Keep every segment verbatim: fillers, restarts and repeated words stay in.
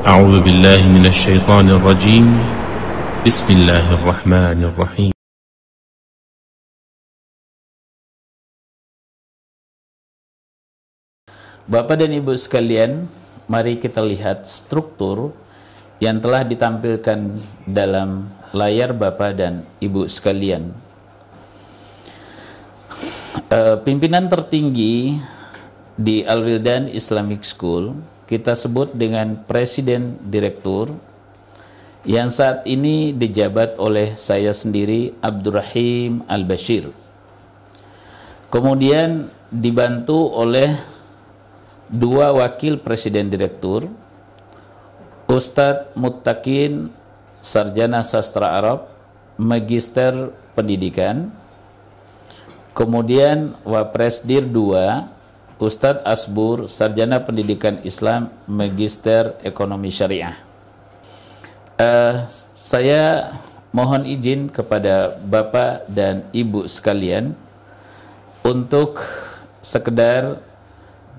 أعوذ بالله من الشيطان الرجيم بسم الله الرحمن الرحيم Bapak dan Ibu sekalian, mari kita lihat struktur yang telah ditampilkan dalam layar Bapak dan Ibu sekalian. E, pimpinan tertinggi di Al-Wildan Islamic School kita sebut dengan Presiden Direktur, yang saat ini dijabat oleh saya sendiri, Abdurrahim Al-Bashir. Kemudian dibantu oleh dua wakil presiden direktur, Ustadz Muttaqin, sarjana sastra Arab, magister pendidikan. Kemudian Wapresdir dua, Ustadz Asbur, sarjana pendidikan Islam, magister ekonomi syariah. Uh, saya mohon izin kepada Bapak dan Ibu sekalian untuk sekedar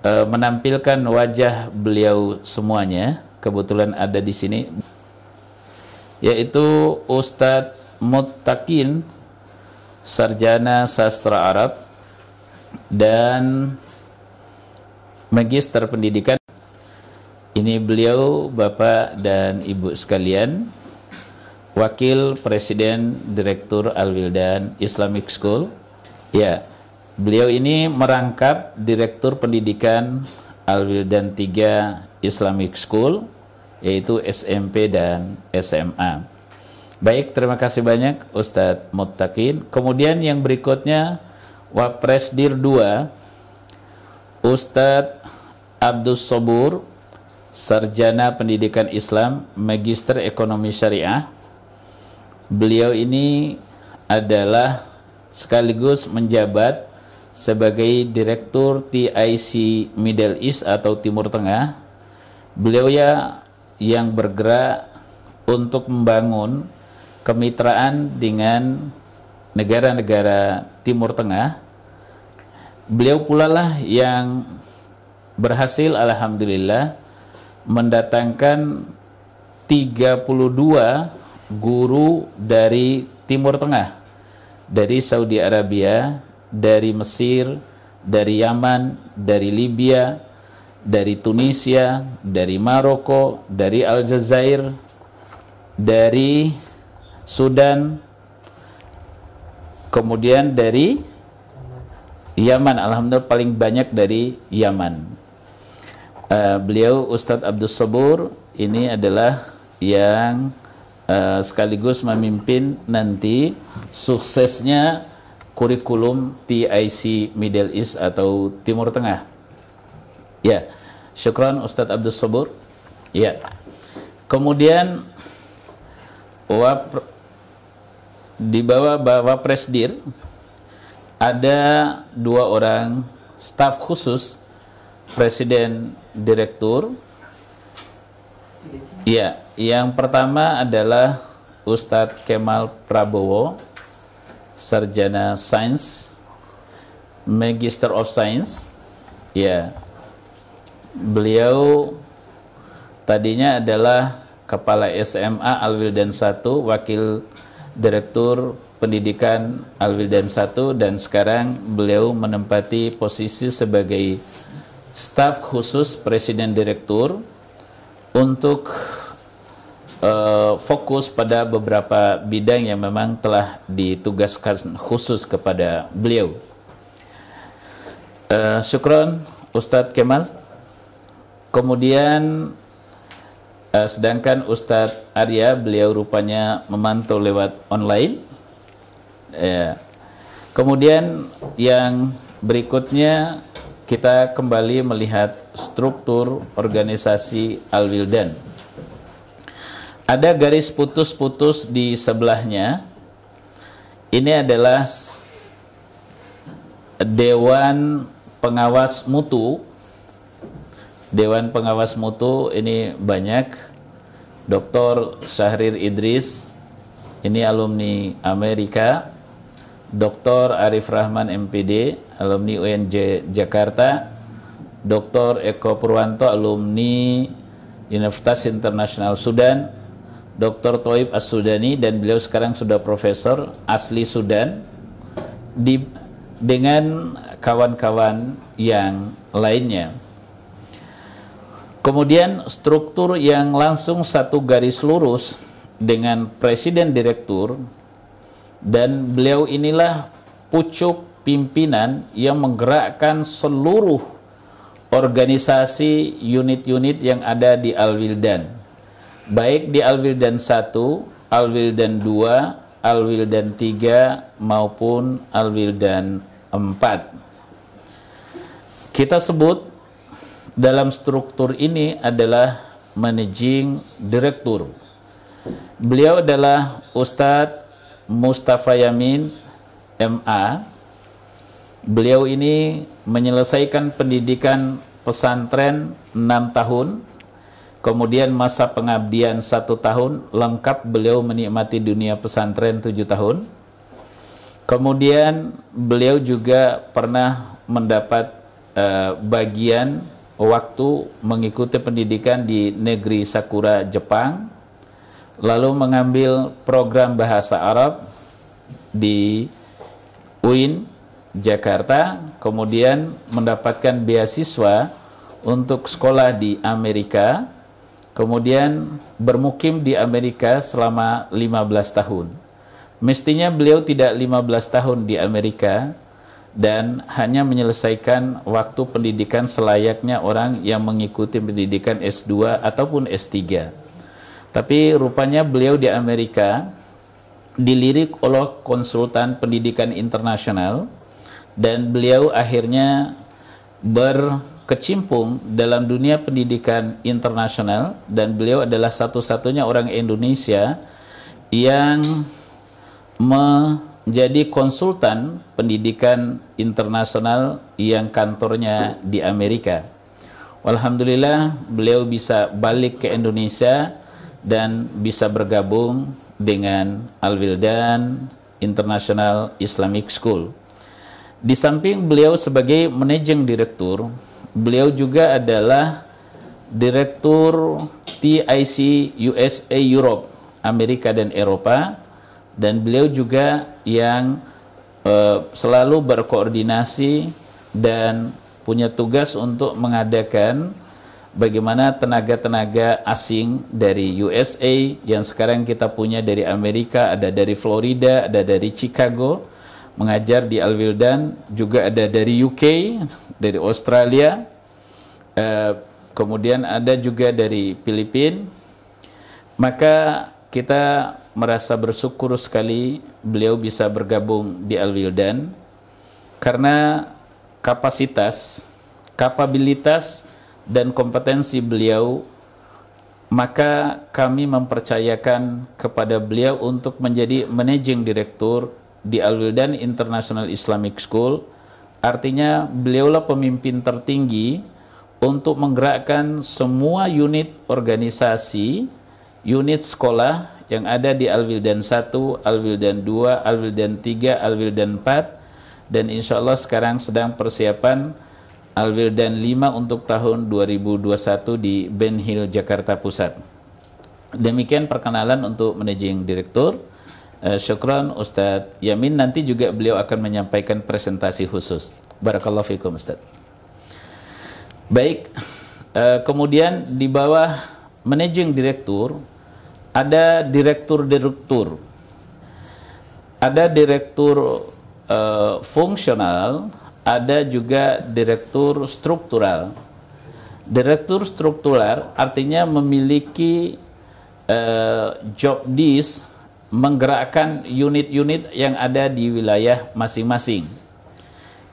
menampilkan wajah beliau semuanya, kebetulan ada di sini, yaitu Ustadz Muttaqin, sarjana sastra Arab dan magister pendidikan. Ini beliau, Bapak dan Ibu sekalian, Wakil Presiden Direktur Al-Wildan Islamic School. Ya, beliau ini merangkap Direktur Pendidikan Al-Wildan tiga Islamic School, yaitu S M P dan S M A. Baik, terima kasih banyak Ustadz Muttaqin. Kemudian yang berikutnya, Wapresdir dua, Ustadz Abdus Sobur, sarjana pendidikan Islam, magister ekonomi syariah. Beliau ini adalah sekaligus menjabat sebagai Direktur T I C Middle East atau Timur Tengah. Beliau ya yang bergerak untuk membangun kemitraan dengan negara-negara Timur Tengah. Beliau pula lah yang berhasil, alhamdulillah, mendatangkan tiga puluh dua guru dari Timur Tengah, dari Saudi Arabia, dari Mesir, dari Yaman, dari Libya, dari Tunisia, dari Maroko, dari Aljazair, dari Sudan, kemudian dari Yaman. Alhamdulillah paling banyak dari Yaman. Uh, beliau Ustadz Abdus Sobur ini adalah yang uh, sekaligus memimpin nanti suksesnya kurikulum T I C Middle East atau Timur Tengah. Ya, syukran Ustadz Abdus Sobur. Ya, kemudian wap, di bawah Wapresdir ada dua orang staf khusus Presiden Direktur. Ya, yang pertama adalah Ustadz Kemal Prabowo, sarjana sains, magister of science. Ya, beliau tadinya adalah kepala S M A Al-Wildan satu, wakil direktur pendidikan Al-Wildan satu, dan sekarang beliau menempati posisi sebagai staf khusus presiden direktur untuk Uh, fokus pada beberapa bidang yang memang telah ditugaskan khusus kepada beliau. Uh, syukron Ustadz Kemal. Kemudian uh, sedangkan Ustadz Arya, beliau rupanya memantau lewat online. Uh, kemudian yang berikutnya kita kembali melihat struktur organisasi Al-Wildan. Ada garis putus-putus di sebelahnya. Ini adalah Dewan Pengawas Mutu. Dewan Pengawas Mutu ini banyak. Doktor Syahrir Idris, ini alumni Amerika. Doktor Arif Rahman M P D, alumni U N J Jakarta. Doktor Eko Purwanto, alumni Universitas Internasional Sudan, Doktor Toib As-Sudani, dan beliau sekarang sudah profesor asli Sudan, di, dengan kawan-kawan yang lainnya. Kemudian struktur yang langsung satu garis lurus dengan Presiden Direktur, dan beliau inilah pucuk pimpinan yang menggerakkan seluruh organisasi unit-unit yang ada di Al-Wildan, baik di Al-Wildan satu, Al-Wildan dua, Al-Wildan tiga, maupun Al-Wildan empat. Kita sebut dalam struktur ini adalah Managing Director. Beliau adalah Ustadz Mustafa Yamin, M A. Beliau ini menyelesaikan pendidikan pesantren enam tahun, kemudian masa pengabdian satu tahun, lengkap beliau menikmati dunia pesantren tujuh tahun. Kemudian beliau juga pernah mendapat eh, bagian waktu mengikuti pendidikan di negeri Sakura, Jepang, lalu mengambil program bahasa Arab di U I N Jakarta, kemudian mendapatkan beasiswa untuk sekolah di Amerika, kemudian bermukim di Amerika selama lima belas tahun. Mestinya beliau tidak lima belas tahun di Amerika dan hanya menyelesaikan waktu pendidikan selayaknya orang yang mengikuti pendidikan S dua ataupun S tiga. Tapi rupanya beliau di Amerika dilirik oleh konsultan pendidikan internasional, dan beliau akhirnya berkecimpung dalam dunia pendidikan internasional, dan beliau adalah satu-satunya orang Indonesia yang menjadi konsultan pendidikan internasional yang kantornya di Amerika. Alhamdulillah beliau bisa balik ke Indonesia dan bisa bergabung dengan Al-Wildan International Islamic School. Di samping beliau sebagai Managing Director, beliau juga adalah Direktur T I C U S A Europe, Amerika dan Eropa, dan beliau juga yang eh, selalu berkoordinasi dan punya tugas untuk mengadakan bagaimana tenaga-tenaga asing dari U S A yang sekarang kita punya dari Amerika, ada dari Florida, ada dari Chicago, mengajar di Al-Wildan, juga ada dari U K, dari Australia, eh, kemudian ada juga dari Filipina. Maka kita merasa bersyukur sekali beliau bisa bergabung di Al-Wildan, karena kapasitas, kapabilitas, dan kompetensi beliau, maka kami mempercayakan kepada beliau untuk menjadi Managing Director di Al-Wildan International Islamic School. Artinya beliaulah pemimpin tertinggi untuk menggerakkan semua unit organisasi, unit sekolah yang ada di Al-Wildan satu, Al-Wildan dua, Al-Wildan tiga, Al-Wildan empat, dan insya Allah sekarang sedang persiapan Al-Wildan lima untuk tahun dua ribu dua puluh satu di Ben Hill, Jakarta Pusat. Demikian perkenalan untuk Managing Director. Uh, syukran Ustadz Yamin, nanti juga beliau akan menyampaikan presentasi khusus. Barakallahu fikum Ustadz. Baik, uh, kemudian di bawah Managing Director ada direktur-direktur, ada direktur uh, fungsional, ada juga direktur struktural. Direktur struktural artinya memiliki uh, job desk menggerakkan unit-unit yang ada di wilayah masing-masing,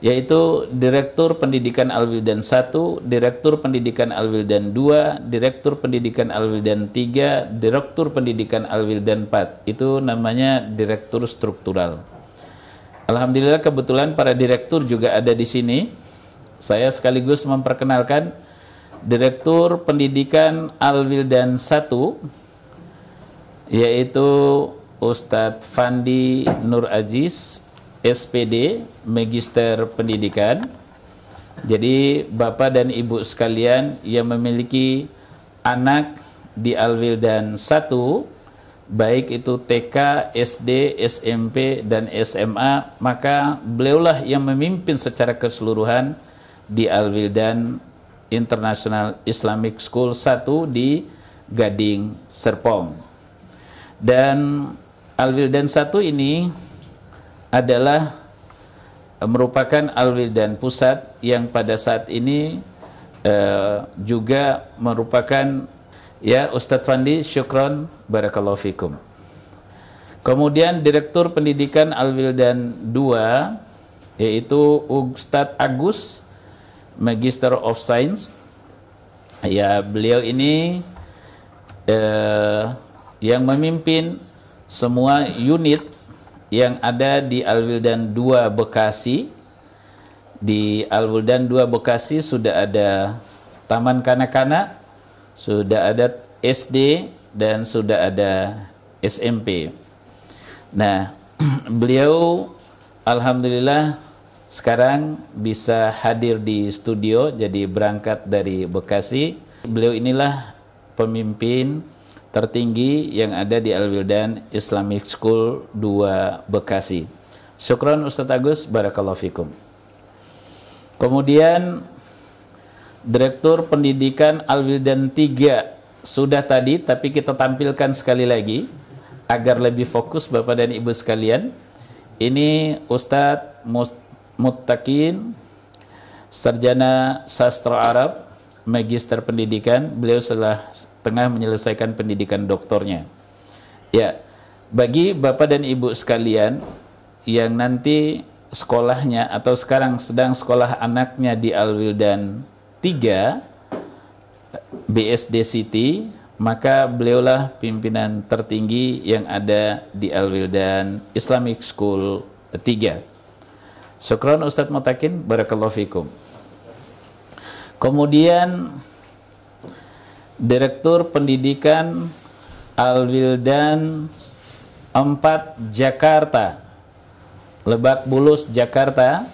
yaitu Direktur Pendidikan Al-Wildan satu, Direktur Pendidikan Al-Wildan dua, Direktur Pendidikan Al-Wildan tiga, Direktur Pendidikan Al-Wildan empat. Itu namanya direktur struktural. Alhamdulillah kebetulan para direktur juga ada di sini. Saya sekaligus memperkenalkan Direktur Pendidikan Al-Wildan satu, yaitu Ustadz Fandi Nur Aziz, S P D, Magister Pendidikan. Jadi Bapak dan Ibu sekalian yang memiliki anak di Al-Wildan satu, baik itu T K, S D, S M P, dan S M A, maka beliaulah yang memimpin secara keseluruhan di Al-Wildan International Islamic School satu di Gading Serpong. Dan Al-Wildan satu ini adalah merupakan Al-Wildan pusat yang pada saat ini eh, juga merupakan, ya, Ustadz Fandi, syukron, barakallahu fikum. Kemudian Direktur Pendidikan Al-Wildan dua yaitu Ustadz Agus, Magister of Science. Ya, beliau ini eh, yang memimpin semua unit yang ada di Al-Wildan dua Bekasi. Di Al-Wildan dua Bekasi sudah ada taman kanak-kanak, sudah ada S D, dan sudah ada S M P. Nah, beliau alhamdulillah sekarang bisa hadir di studio, jadi berangkat dari Bekasi. Beliau inilah pemimpin tertinggi yang ada di Al-Wildan Islamic School dua Bekasi. Syukron Ustadz Agus, barakallahu fikum. Kemudian Direktur Pendidikan Al-Wildan tiga sudah tadi, tapi kita tampilkan sekali lagi agar lebih fokus Bapak dan Ibu sekalian. Ini Ustadz Mustafa Muttaqin, Sarjana Sastra Arab, Magister Pendidikan. Beliau setelah tengah menyelesaikan pendidikan doktornya. Ya, bagi Bapak dan Ibu sekalian yang nanti sekolahnya atau sekarang sedang sekolah anaknya di Al-Wildan tiga B S D City, maka beliaulah pimpinan tertinggi yang ada di Al-Wildan Islamic School tiga. Syukron Ustadz Muttaqin, barakallahu fikum. Kemudian Direktur Pendidikan Al-Wildan empat Jakarta, Lebak Bulus Jakarta.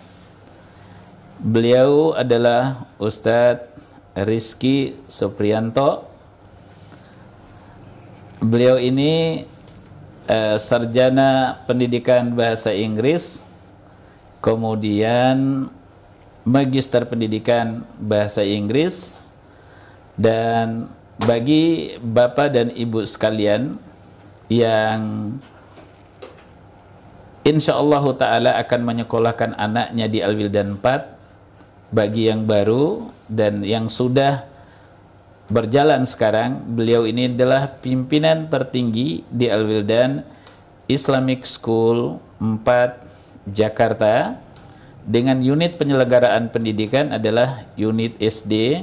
Beliau adalah Ustadz Rizky Supriyanto. Beliau ini eh, sarjana pendidikan bahasa Inggris, kemudian Magister Pendidikan Bahasa Inggris. Dan bagi Bapak dan Ibu sekalian yang insyaallah ta'ala akan menyekolahkan anaknya di Al-Wildan empat, bagi yang baru dan yang sudah berjalan sekarang, beliau ini adalah pimpinan tertinggi di Al-Wildan Islamic School empat Jakarta, dengan unit penyelenggaraan pendidikan adalah unit S D,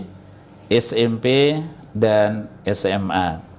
S M P, dan S M A.